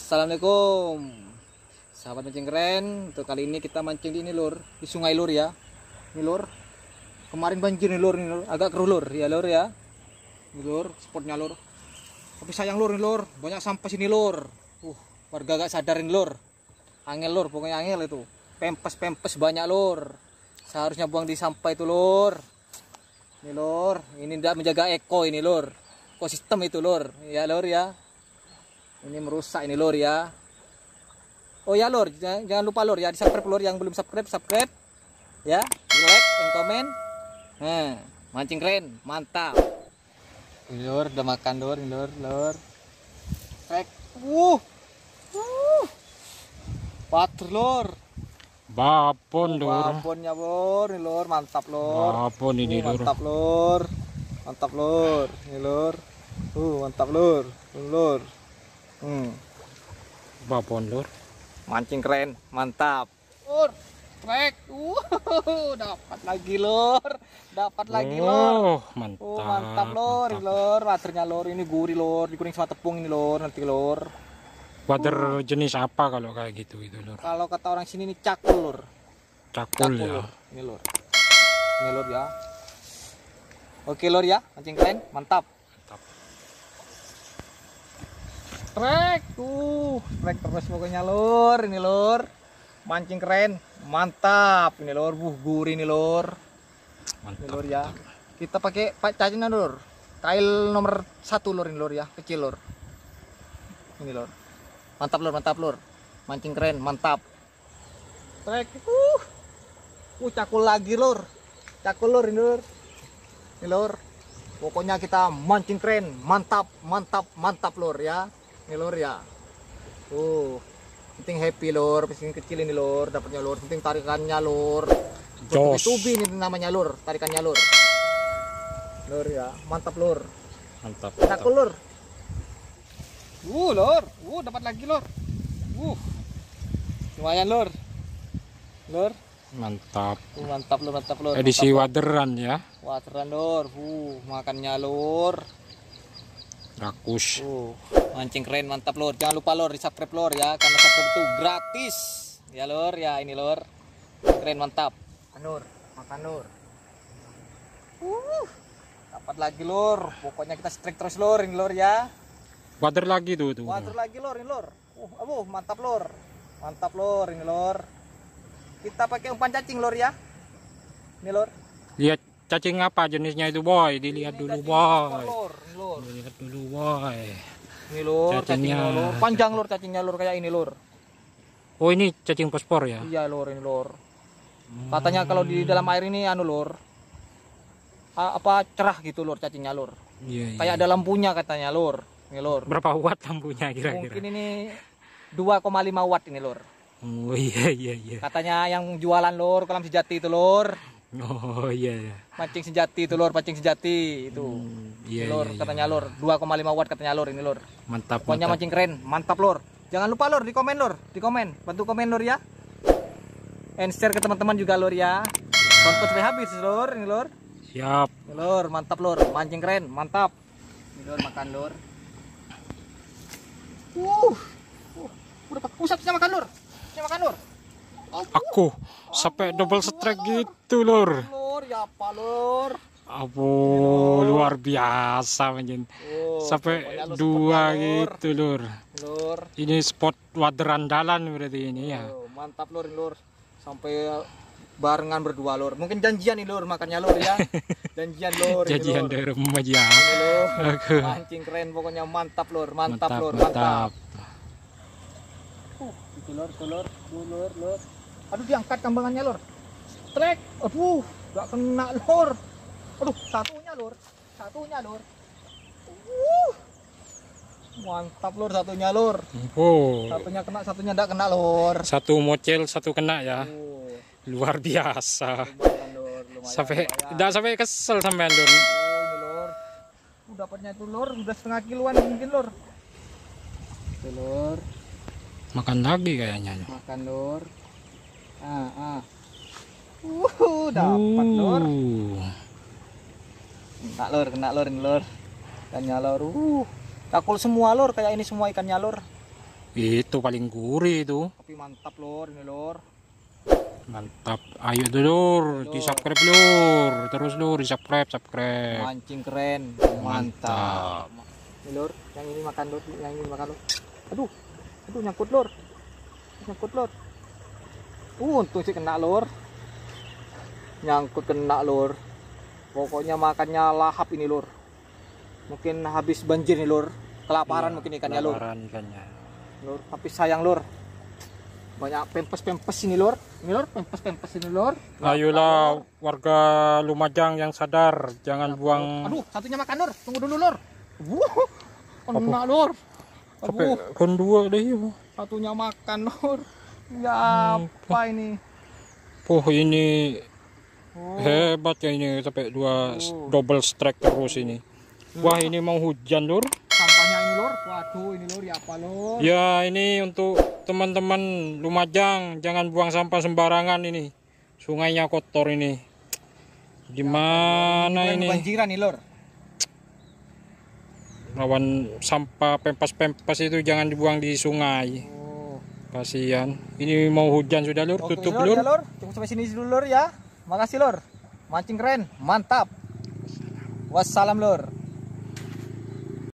Assalamualaikum sahabat mancing keren. Untuk kali ini kita mancing di ini lur, di sungai lur ya. Ini lur, kemarin banjir nih lur, agak keruh lur ya lur ya. Ini lur, spotnya lur. Tapi sayang lur nih lur, banyak sampah sini lur. Warga agak sadarin lur. Angel lur, pokoknya angel itu. Pempes banyak lur. Seharusnya buang di sampah itu lur. Ini lur, ini tidak menjaga eko ini lur. Ekosistem itu lur, ya lur ya. Ini merusak ini lor ya. Oh ya lor, jangan lupa lor ya, di subscribe lor, yang belum subscribe ya, di like, yang komen. Nah, mancing keren, mantap. Ini lor, udah makan lor, ini lor. Trek, water lor. Bapon lor. Baponnya lor, ini lor, mantap lor. Bapon ini lor. Mantap lor, mantap lor, ini lor. Mantap lor, ini lor. Bapon lur, mancing keren, mantap lur. Trek, dapat lagi lur, dapat lagi lur, mantap, mantap lur, lur, waternya lur, ini gurih lur, dikuning sama tepung ini lur, nanti lur. Water jenis apa kalau kayak gitu itu lur? Kalau kata orang sini ini cakul lur, cakul ya, ini lur ya. Oke lur ya, mancing keren, mantap. Trek, trek terus pokoknya lur, ini lur, mancing keren, mantap, ini lur, gurih ini lur, mantap, ini lur ya. Kita pakai cacingnya lur, kail nomor 1 lur ini lur ya, kecil lur, ini lur, mantap lur, mantap lur, mancing keren, mantap. Trek, cakul lagi lur, cakul lur ini lur, ini lur. Pokoknya kita mancing keren, mantap, mantap, mantap lur ya. Ini lur ya. Penting happy lur, penting kecil ini lur, dapatnya lur, penting tarikannya lur. Tubi ini namanya lur, tarikannya lur. Lur ya, mantap lur. Mantap. Cakul lur. Lur, dapat lagi lur. Lumayan lur. Lur. Mantap. Mantap lur, mantap lur. Edisi wateran ya. Wateran lur. Makannya lur. Rakus. Mancing keren, mantap lor. Jangan lupa lor, di subscribe lor ya, karena subscribe itu gratis ya lor ya. Ini lor keren, mantap. Anur, makan lor. Dapat lagi lor. Pokoknya kita strike terus lor, ini lor ya. Water lagi tuh. Water lagi lor, ini lor. Mantap lor, mantap lor, ini lor. Kita pakai umpan cacing lor ya. Ini lor. Lihat cacing apa jenisnya itu boy, dilihat dulu boy. Dilihat dulu boy. Ini lur, cacingnya lur, panjang lur cacingnya lur, kayak ini lur. Oh ini cacing paspor ya? Iya lur, ini lur. Katanya kalau di dalam air ini anu lur, apa cerah gitu lur cacingnya lur. Iya. Kayak ada lampunya katanya lur, ini lur. Berapa watt lampunya kira-kira? Mungkin ini 2,5 watt ini lur. Oh iya. Katanya yang jualan lur, kolam sejati itu lur. Oh iya. Mancing sejati itu lur, pancing sejati itu. Iya, lur, katanya lur, 2,5 watt katanya lur ini lur. Mantap. Pokoknya mancing keren, mantap lur. Jangan lupa lur, di komen lur, di komen, bantu komen lur ya. And share ke teman-teman juga lur ya. Tonton sampai habis lur, ini lur. Siap. Ini lur, mantap lur, mancing keren, mantap. Ini lur, makan lur. Udah pusatnya makan lur. Saya makan lur. Aku sampai double strike gitu lur. Lur ya apa lur? Abu luar biasa mancing. Sampai dua gitu lur. Lur. Ini spot water andalan berarti ini ya. Mantap lur, lur. Sampai barengan berdua lur. Mungkin janjian nih lur, makannya lur ya. Janjian lur. Janjian dari rumah ya. Mancing keren pokoknya, mantap lur, mantap lur, mantap. Lur. Aduh diangkat kambangannya lur. Trek. Aduh, gak kena lur. Aduh, satunya lur. Mantap lur satunya lur. Satunya kena, satunya enggak kena lur. Satu mocel, satu kena ya. Luar biasa. Lumayan, lur. Lumayan, sampai enggak sampai kesel sampean lur. Ini lur. Dapatnya itu lur, udah setengah kiloan mungkin lur. Itu lur. Makan lagi kayaknya. Makan lur. Dapat lur. Kena lur ini lur. Ikannya lur. Cakul semua lur, kayak ini semua ikannya lur. Itu paling gurih itu. Tapi mantap lor ini lor. Mantap. Ayo dulur, di-subscribe lur. Terus lur di-subscribe. Mancing keren. Mantap. Ini lor, yang ini makan lor, yang ini makan lor. Aduh nyangkut lor. Nyangkut lor. Untung sih kena lor. Nyangkut kena lor. Pokoknya makannya lahap ini lor. Mungkin habis banjir nih lor. Kelaparan ya, mungkin ikannya lor. Lor, tapi sayang lor. Banyak pempes ini lor. Ini lor pempes ini lor. Ayolah warga Lumajang yang sadar, jangan buang. Aduh, satunya makan lor. Tunggu dulu lor. Kena lor. Aduh, kon dua deh. Satunya makan lor. Ya apa ini? Oh ini hebat ya ini sampai dua double strike terus ini. Wah ini mau hujan lur. Sampahnya ini lur. Waduh ini lur ya apa lur? Ya ini untuk teman-teman Lumajang jangan buang sampah sembarangan ini. Sungainya kotor ini. Gimana ya, ini? Banjiran nih lur. Lawan sampah pempas itu jangan dibuang di sungai. Kasihan. Ini mau hujan sudah lur, oke, tutup lur. Ya, lur. Cukup sampai sini dulu lur ya. Makasih lur. Mancing keren, mantap. Wassalam lur.